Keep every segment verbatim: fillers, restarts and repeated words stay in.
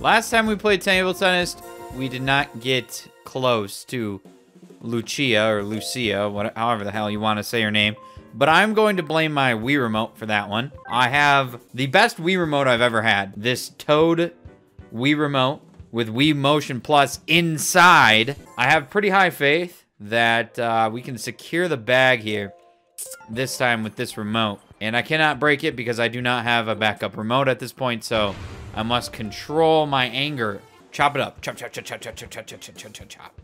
Last time we played Table Tennis, we did not get close to Lucia or Lucia, whatever, however the hell you want to say her name. But I'm going to blame my Wii Remote for that one. I have the best Wii Remote I've ever had. This Toad Wii Remote with Wii Motion Plus inside. I have pretty high faith that uh, we can secure the bag here this time with this remote. And I cannot break it because I do not have a backup remote at this point, so I must control my anger. Chop it up. Chop, chop, chop, chop, chop, chop, chop, chop, chop, chop, chop.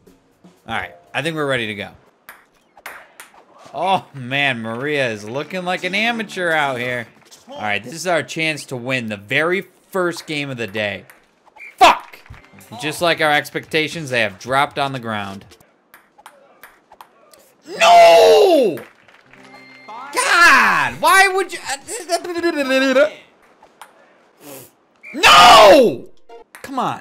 All right, I think we're ready to go. Oh, man, Maria is looking like an amateur out here. All right, this is our chance to win the very first game of the day. Fuck! Just like our expectations, they have dropped on the ground. No! God, why would you... No! Come on.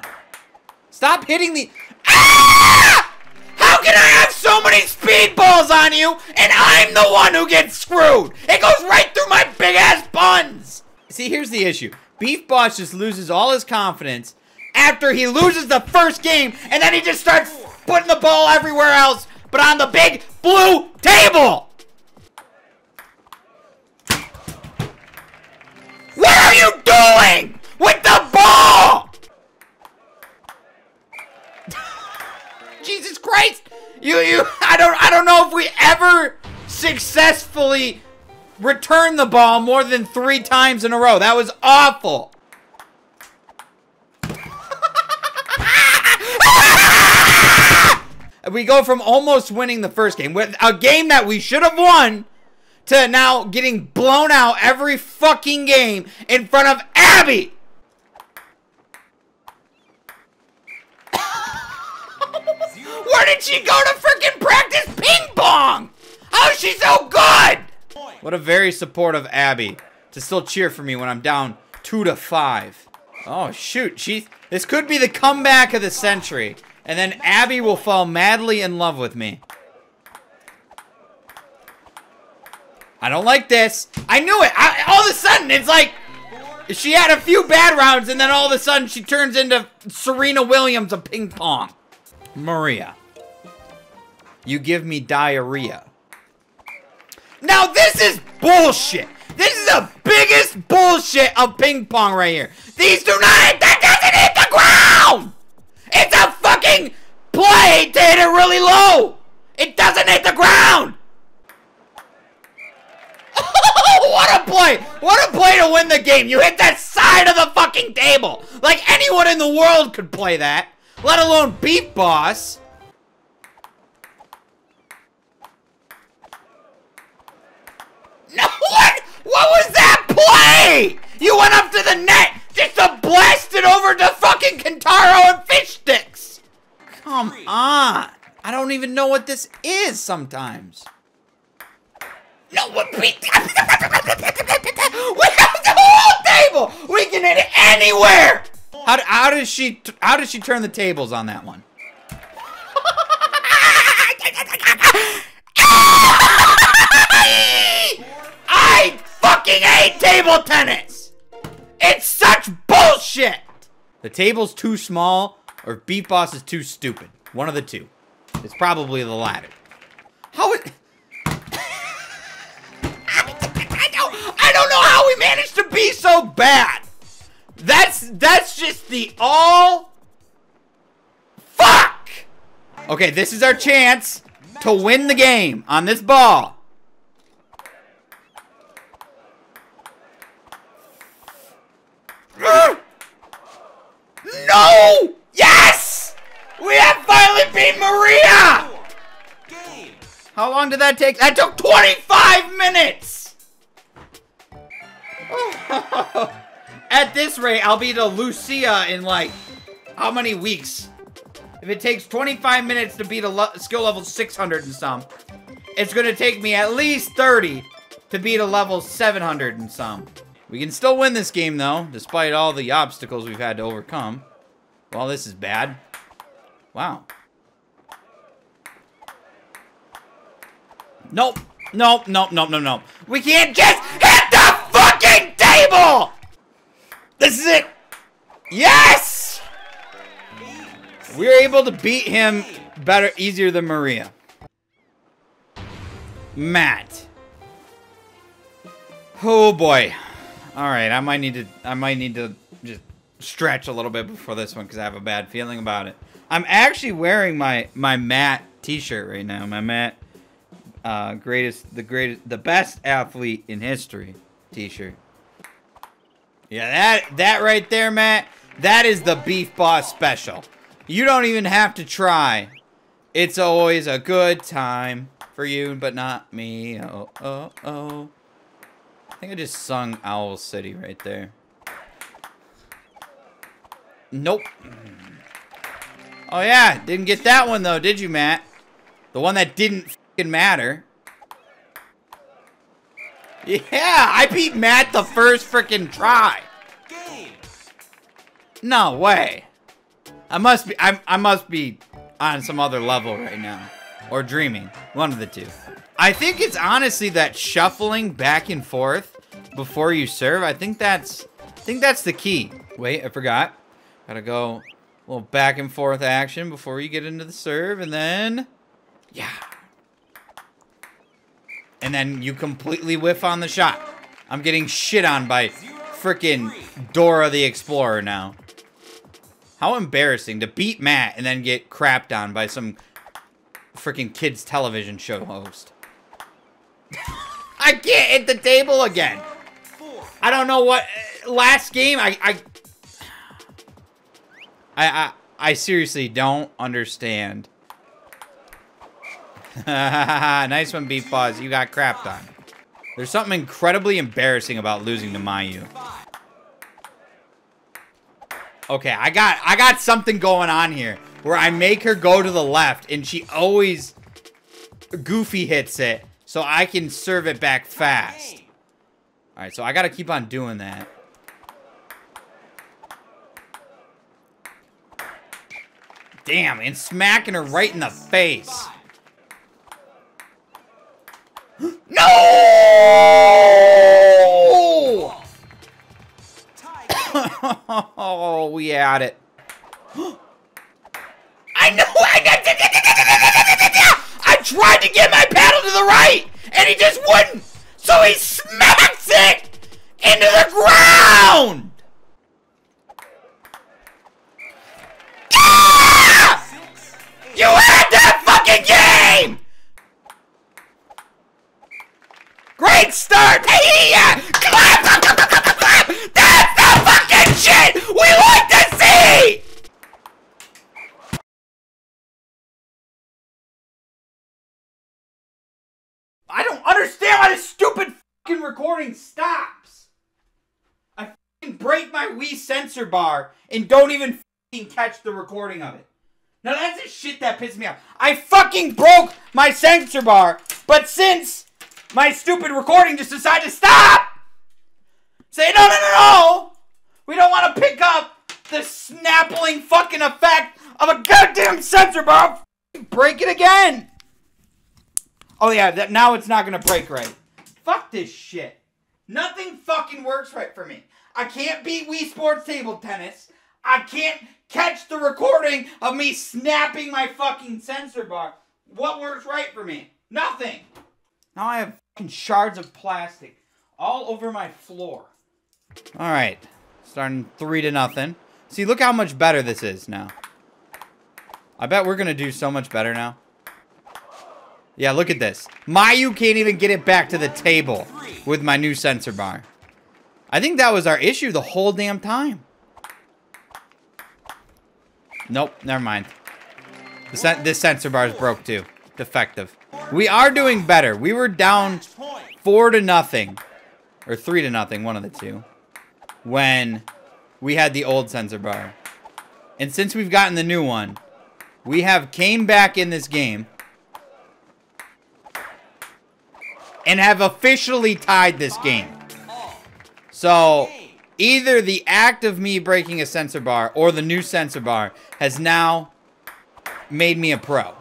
Stop hitting the... Ah! How can I have so many speed balls on you, and I'm the one who gets screwed? It goes right through my big-ass buns! See, here's the issue. Beef Boss just loses all his confidence after he loses the first game, and then he just starts putting the ball everywhere else, but on the big blue table! What are you doing with the ball? Jesus Christ! You, you, I don't, I don't know if we ever successfully returned the ball more than three times in a row. That was awful. We go from almost winning the first game, with a game that we should have won, to now getting blown out every fucking game in front of Abby! Where did she go to freaking practice ping pong? How is she so good? What a very supportive Abby to still cheer for me when I'm down two to five. Oh shoot, she, this could be the comeback of the century. And then Abby will fall madly in love with me. I don't like this. I knew it. I, all of a sudden, it's like she had a few bad rounds, and then all of a sudden, she turns into Serena Williams of ping pong. Maria, you give me diarrhea. Now, this is bullshit. This is the biggest bullshit of ping pong right here. These do not, that doesn't hit the ground. It's a fucking play to hit it really low. It doesn't hit the ground. What a play! What a play to win the game! You hit that side of the fucking table! Like anyone in the world could play that! Let alone Beef Boss! No, what? What was that play? You went up to the net! Just to blast it over to fucking Kentaro and Fish Sticks! Come on! I don't even know what this is sometimes. No, we, we have the whole table! We can hit it anywhere! How, how does she how does she turn the tables on that one? I fucking hate table tennis! It's such bullshit! The table's too small, or Beef Boss is too stupid. One of the two. It's probably the latter. How it... I don't know how we managed to be so bad. That's that's just the all fuck. Okay, this is our chance to win the game on this ball. No! Yes! We have finally beat Maria! How long did that take? That took twenty-five minutes! At this rate, I'll be to Lucia in like how many weeks? If it takes twenty-five minutes to beat a skill level six hundred and some, it's gonna take me at least thirty to beat a level seven hundred and some. We can still win this game though, despite all the obstacles we've had to overcome. Well, this is bad. Wow. Nope. Nope. Nope. Nope. Nope. Nope. We can't just hit the fucking table! This is it! Yes! We were able to beat him better, easier than Maria. Matt. Oh boy. All right, I might need to. I might need to just stretch a little bit before this one because I have a bad feeling about it. I'm actually wearing my my Matt T-shirt right now. My Matt, uh, greatest, the greatest, the best athlete in history T-shirt. Yeah, that that right there, Matt. That is the Beef Boss special. You don't even have to try. It's always a good time for you, but not me. Oh, oh, oh. I think I just sung Owl City right there. Nope. Oh, yeah. Didn't get that one, though, did you, Matt? The one that didn't f***ing matter. Yeah, I beat Matt the first freaking try. No way. I must be I, I must be on some other level right now. Or dreaming. One of the two. I think it's honestly that shuffling back and forth before you serve. I think that's I think that's the key. Wait, I forgot. Gotta go a little back and forth action before you get into the serve, and then yeah. And then you completely whiff on the shot. I'm getting shit on by frickin' Dora the Explorer now. How embarrassing to beat Matt and then get crapped on by some freaking kids television show host. I can't hit the table again. I don't know what last game I I I I, I seriously don't understand. Nice one, Beef Boss. You got crapped on. There's something incredibly embarrassing about losing to Mayu. Okay, I got I got something going on here where I make her go to the left and she always goofy hits it so I can serve it back fast. All right, so I got to keep on doing that. Damn, and smacking her right in the face. No! Oh, we had it. I know. I tried to get my paddle to the right, and he just wouldn't. So he smacks it into the ground. Ah! You had that fucking game. Great start. Hey, yeah. Clap, clap, clap, clap, clap. That's the fucking shit we like to see. I don't understand why this stupid fucking recording stops. I fucking break my Wii sensor bar and don't even fucking catch the recording of it. Now that's the shit that pisses me off. I fucking broke my sensor bar, but since my stupid recording just decided to stop, say no, no, no, no. We don't want to pick up the snappling fucking effect of a goddamn sensor bar. Break it again. Oh yeah, that, now it's not gonna break right. Fuck this shit. Nothing fucking works right for me. I can't beat Wii Sports Table Tennis. I can't catch the recording of me snapping my fucking sensor bar. What works right for me? Nothing. Now I have fucking shards of plastic all over my floor. All right, starting three to nothing. See, look how much better this is now. I bet we're gonna do so much better now. Yeah, look at this. Mayu can't even get it back to the table with my new sensor bar. I think that was our issue the whole damn time. Nope, never mind. The sen this sensor bar is broke too. Defective. We are doing better. We were down four to nothing. Or three to nothing, one of the two. When we had the old sensor bar. And since we've gotten the new one, we have came back in this game and have officially tied this game. So either the act of me breaking a sensor bar or the new sensor bar has now made me a pro.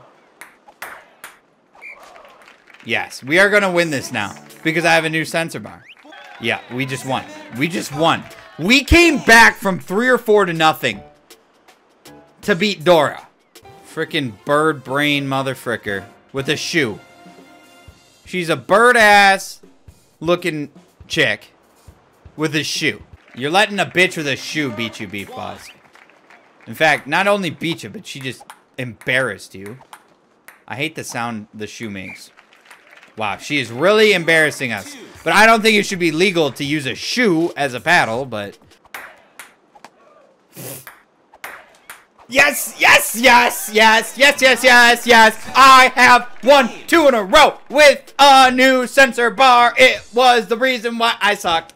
Yes, we are gonna win this now because I have a new sensor bar. Yeah, we just won. We just won. We came back from three or four to nothing to beat Dora. Frickin' bird brain motherfricker with a shoe. She's a bird ass looking chick with a shoe. You're letting a bitch with a shoe beat you, Beef Boss. In fact, not only beat you, but she just embarrassed you. I hate the sound the shoe makes. Wow, she is really embarrassing us. But I don't think it should be legal to use a shoe as a paddle, but... Yes, yes, yes, yes, yes, yes, yes, yes. I have won two in a row with a new sensor bar. It was the reason why I suck.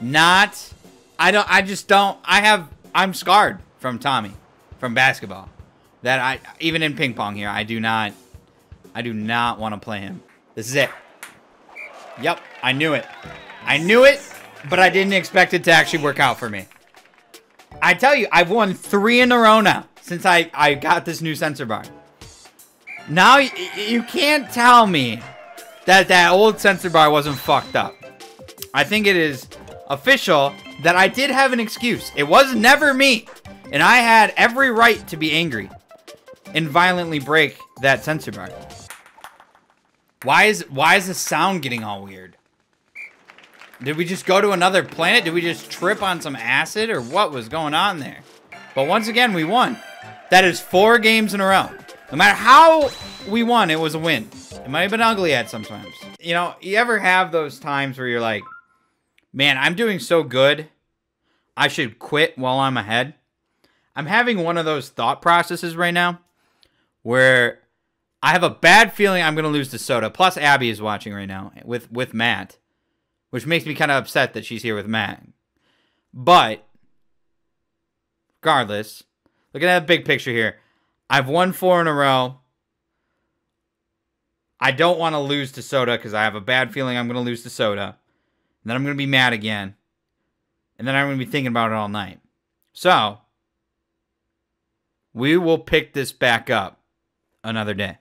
Not, I don't, I just don't, I have, I'm scarred from Tommy, from basketball. That I, even in ping pong here, I do not, I do not want to play him. This is it. Yep, I knew it. I knew it, but I didn't expect it to actually work out for me. I tell you, I've won three in a row now since I, I got this new sensor bar. Now, you, you can't tell me that that old sensor bar wasn't fucked up. I think it is official that I did have an excuse. It was never me. And I had every right to be angry and violently break that sensor bar. Why is, why is the sound getting all weird? Did we just go to another planet? Did we just trip on some acid or what was going on there? But once again, we won. That is four games in a row. No matter how we won, it was a win. It might have been ugly at sometimes. You know, you ever have those times where you're like, man, I'm doing so good. I should quit while I'm ahead. I'm having one of those thought processes right now where I have a bad feeling I'm going to lose to Soda. Plus, Abby is watching right now with, with Matt. Which makes me kind of upset that she's here with Matt. But, regardless, looking at the big picture here, I've won four in a row. I don't want to lose to Soda because I have a bad feeling I'm going to lose to Soda. And then I'm going to be mad again. And then I'm going to be thinking about it all night. So, we will pick this back up another day.